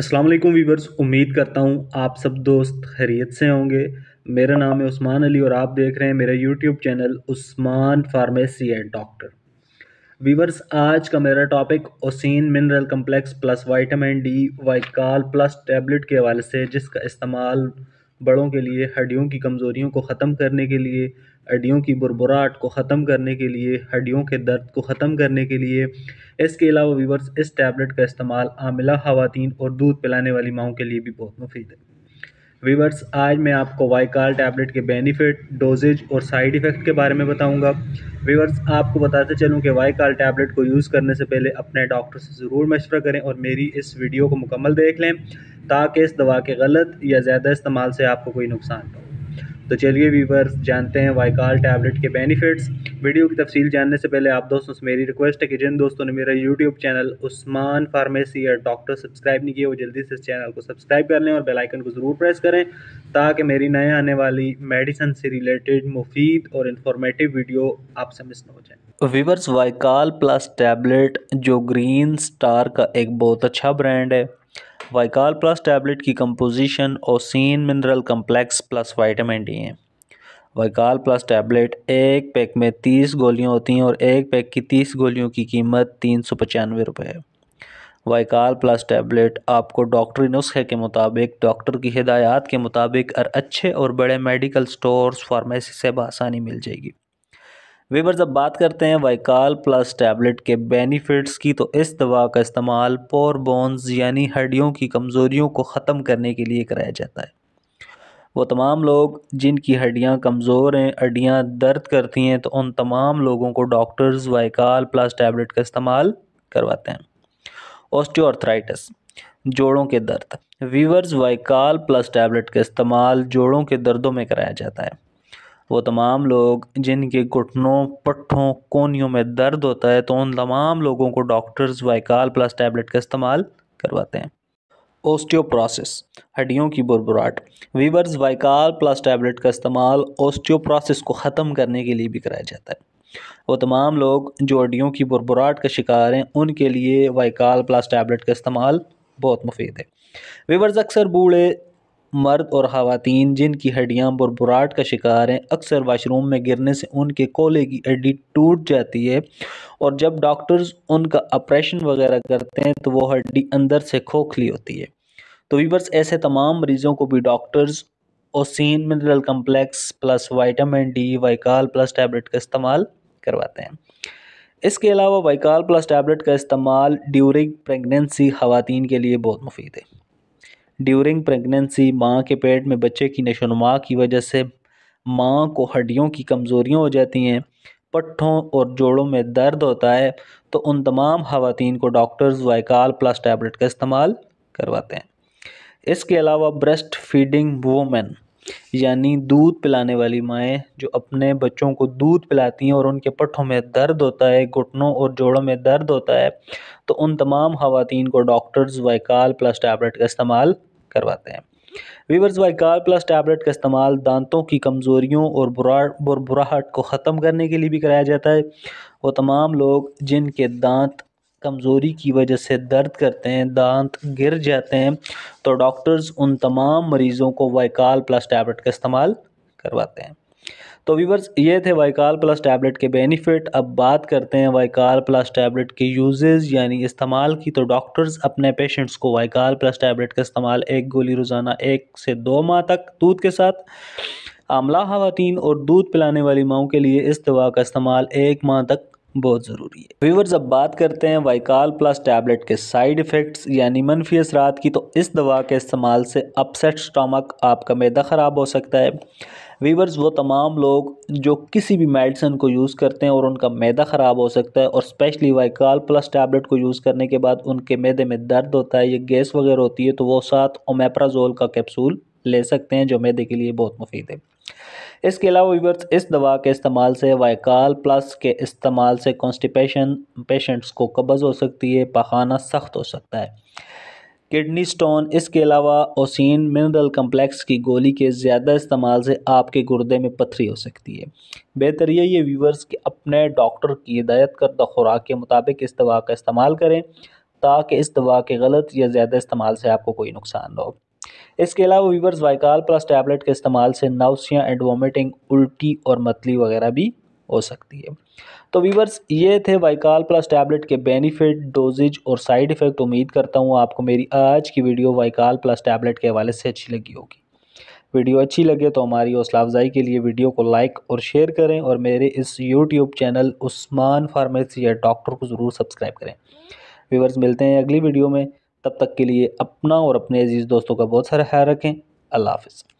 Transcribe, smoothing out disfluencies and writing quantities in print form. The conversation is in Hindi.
अस्सलाम वालेकुम वीवर्स, उम्मीद करता हूँ आप सब दोस्त खैरियत से होंगे। मेरा नाम है उस्मान अली और आप देख रहे हैं मेरा YouTube channel Usman pharmacy and doctor. Viewers, आज का मेरा topic ओस्टीन mineral complex plus vitamin D Vical plus tablet के हवाले से, जिसका इस्तेमाल बड़ों के लिए हड्डियों की कमज़ोरियों को ख़त्म करने के लिए, हड्डियों की बुरबुराहट को ख़त्म करने के लिए, हड्डियों के दर्द को ख़त्म करने के लिए। इसके अलावा वीवर्स, इस टैबलेट का इस्तेमाल आमिला ख़वातीन और दूध पिलाने वाली माओं के लिए भी बहुत मुफीद है। वीवर्स, आज मैं आपको विकाल टैबलेट के बेनिफिट, डोजेज और साइड इफ़ेक्ट के बारे में बताऊँगा। वीवर्स, आपको बताते चलूँ कि विकाल टैबलेट को यूज़ करने से पहले अपने डॉक्टर से ज़रूर मशवरा करें और मेरी इस वीडियो को मुकम्मल देख लें ताकि इस दवा के गलत या ज़्यादा इस्तेमाल से आपको कोई नुकसान ना हो। तो चलिए वीवर्स, जानते हैं विकाल टैबलेट के बेनिफिट्स। वीडियो की तफसील जानने से पहले आप दोस्तों से मेरी रिक्वेस्ट है कि जिन दोस्तों ने मेरा यूट्यूब चैनल उस्मान फार्मेसी या डॉक्टर सब्सक्राइब नहीं किया, वो जल्दी से इस चैनल को सब्सक्राइब कर लें और बेल आइकन को ज़रूर प्रेस करें ताकि मेरी नए आने वाली मेडिसिन से रिलेटेड मुफीद और इन्फॉर्मेटिव वीडियो आपसे मिस न हो जाए। वीवर्स, विकाल प्लस टैबलेट जो ग्रीन स्टार का एक बहुत अच्छा ब्रांड है, विकाल प्लस टैबलेट की composition ओस्टीन mineral complex plus vitamin D है। विकाल प्लस टैबलेट एक पैक में 30 गोलियां होती हैं और एक पैक की 30 गोलियों की कीमत 395 रुपये है। विकाल प्लस टैबलेट आपको डॉक्टरी नुस्खे के मुताबिक, डॉक्टर की हिदायत के मुताबिक और अच्छे और बड़े मेडिकल स्टोर्स, फार्मेसी से बआसानी मिल जाएगी। वीवर्स, अब बात करते हैं विकाल प्लस टैबलेट के बेनिफिट्स की। तो इस दवा का इस्तेमाल पोर बोन्स यानी हड्डियों की कमज़ोरियों को ख़त्म करने के लिए कराया जाता है। वो तमाम लोग जिनकी हड्डियां कमज़ोर हैं, हड्डियां दर्द करती हैं, तो उन तमाम लोगों को डॉक्टर्स विकाल प्लस टैबलेट का इस्तेमाल करवाते हैं। ऑस्टियोआर्थराइटिस, जोड़ों के दर्द। वीवर्स, विकाल प्लस टैबलेट का इस्तेमाल जोड़ों के दर्दों में कराया जाता है। वो तमाम लोग जिनके घुटनों, पट्ठों, कोहनियों में दर्द होता है, तो उन तमाम लोगों को डॉक्टर्स विकाल प्लस टैबलेट का इस्तेमाल करवाते हैं। ओस्टियोप्रोसिस, हड्डियों की बुरबुराहट। वीवर्स, विकाल प्लस टैबलेट का इस्तेमाल ओस्टियोप्रोसिस को ख़त्म करने के लिए भी कराया जाता है। वो तमाम लोग जो हड्डियों की बुरबुराहट का शिकार हैं, उनके लिए विकाल प्लस टैबलेट का इस्तेमाल बहुत मुफीद है। वीवर्स, अक्सर बूढ़े मर्द और ख़वातीन जिनकी हड्डियाँ बुरबुराहट का शिकार हैं, अक्सर वाशरूम में गिरने से उनके कोहले की हड्डी टूट जाती है और जब डॉक्टर्स उनका ऑपरेशन वगैरह करते हैं तो वो हड्डी अंदर से खोखली होती है। तो वीवर्स, ऐसे तमाम मरीज़ों को भी doctors ओस्टीन mineral complex plus vitamin D Vical plus tablet का इस्तेमाल करवाते हैं। इसके अलावा विकाल प्लस टैबलेट का इस्तेमाल ड्यूरिंग प्रेगनेंसी ख़वातीन के लिए बहुत मुफीद है। ड्यूरिंग प्रेगनेंसी, माँ के पेट में बच्चे की नशोनुमा की वजह से माँ को हड्डियों की कमज़ोरियाँ हो जाती हैं, पट्ठों और जोड़ों में दर्द होता है, तो उन तमाम ख़वातीन को डॉक्टर्स विकाल प्लस टैबलेट का इस्तेमाल करवाते हैं। इसके अलावा ब्रेस्ट फीडिंग वुमेन यानी दूध पिलाने वाली माएँ जो अपने बच्चों को दूध पिलाती हैं और उनके पट्ठों में दर्द होता है, घुटनों और जोड़ों में दर्द होता है, तो उन तमाम ख़वातीन को डॉक्टर्स विकाल प्लस टैबलेट का इस्तेमाल करवाते हैं। वीवर्स, विकाल प्लस टैबलेट का इस्तेमाल दांतों की कमज़ोरियों और बुरबुराहट को ख़त्म करने के लिए भी कराया जाता है। वो तमाम लोग जिनके दांत कमज़ोरी की वजह से दर्द करते हैं, दांत गिर जाते हैं, तो डॉक्टर्स उन तमाम मरीज़ों को विकाल प्लस टैबलेट का इस्तेमाल करवाते हैं। तो वीवर्स, ये थे विकाल प्लस टैबलेट के बेनिफिट। अब बात करते हैं विकाल प्लस टैबलेट के यूजेज़ यानी इस्तेमाल की। तो डॉक्टर्स अपने पेशेंट्स को विकाल प्लस टैबलेट का इस्तेमाल एक गोली रोज़ाना 1 से 2 माह तक दूध के साथ, आमला ख़वातीन और दूध पिलाने वाली माओं के लिए इस दवा का इस्तेमाल 1 माह तक बहुत ज़रूरी है। वीवर्स, अब बात करते हैं विकाल प्लस टैबलेट के साइड इफ़ेक्ट्स यानी मनफी असरात की। तो इस दवा के इस्तेमाल से अपसेट स्टमक, आपका मैदा ख़राब हो सकता है। वीवर्स, वो तमाम लोग जो किसी भी मेडिसिन को यूज़ करते हैं और उनका मैदा ख़राब हो सकता है, और स्पेशली विकाल प्लस टैबलेट को यूज़ करने के बाद उनके मैदे में दर्द होता है या गैस वगैरह होती है, तो वो साथ ओमेप्राजोल का कैप्सूल ले सकते हैं जो मैदे के लिए बहुत मुफीद है। इसके अलावा वीवर्स, इस दवा के इस्तेमाल से विकाल प्लस के इस्तेमाल से कॉन्स्टिपेशन, पेशेंट्स को कब्ज़ हो सकती है, पखाना सख्त हो सकता है, किडनी स्टोन। इसके अलावा ओस्टीन मिनरल कम्प्लेक्स की गोली के ज़्यादा इस्तेमाल से आपके गुर्दे में पथरी हो सकती है। बेहतर ये वीवर्स कि अपने डॉक्टर की हिदायत करदा खुराक के मुताबिक इस दवा का इस्तेमाल करें ताकि इस दवा के गलत या ज़्यादा इस्तेमाल से आपको कोई नुकसान ना हो। इसके अलावा वीवर्स वाइकाल प्लस टैबलेट के इस्तेमाल से नाउसिया एंड वोमिटिंग, उल्टी और मतली वगैरह भी हो सकती है। तो वीवर्स ये थे वाइकाल प्लस टैबलेट के बेनिफिट, डोजेज और साइड इफ़ेक्ट। उम्मीद करता हूँ आपको मेरी आज की वीडियो वाइकाल प्लस टैबलेट के हवाले से अच्छी लगी होगी। वीडियो अच्छी लगे तो हमारी हौसला अफजाई के लिए वीडियो को लाइक और शेयर करें और मेरे इस यूट्यूब चैनल उस्मान फार्मेसी या डॉक्टर को ज़रूर सब्सक्राइब करें। व्यूअर्स मिलते हैं अगली वीडियो में, तब तक के लिए अपना और अपने अजीज़ दोस्तों का बहुत सारा ख्याल रखें। अल्लाह हाफ़िज़।